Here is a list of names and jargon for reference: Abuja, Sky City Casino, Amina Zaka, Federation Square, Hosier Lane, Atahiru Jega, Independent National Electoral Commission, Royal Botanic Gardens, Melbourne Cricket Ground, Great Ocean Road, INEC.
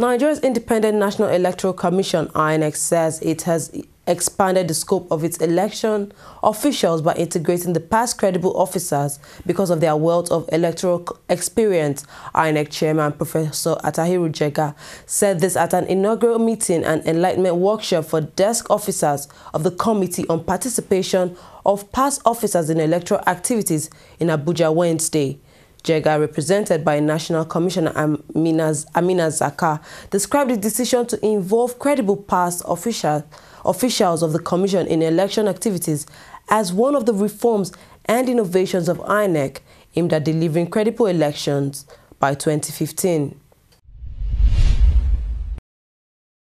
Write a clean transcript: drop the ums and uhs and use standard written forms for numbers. Nigeria's Independent National Electoral Commission, INEC, says it has expanded the scope of its election officials by integrating the past credible officers because of their wealth of electoral experience. INEC Chairman Professor Atahiru Jega said this at an inaugural meeting and enlightenment workshop for desk officers of the Committee on Participation of Past Officers in Electoral Activities in Abuja Wednesday. Jega, represented by National Commissioner Amina Zaka, described the decision to involve credible past officials of the Commission in election activities as one of the reforms and innovations of INEC aimed at delivering credible elections by 2015.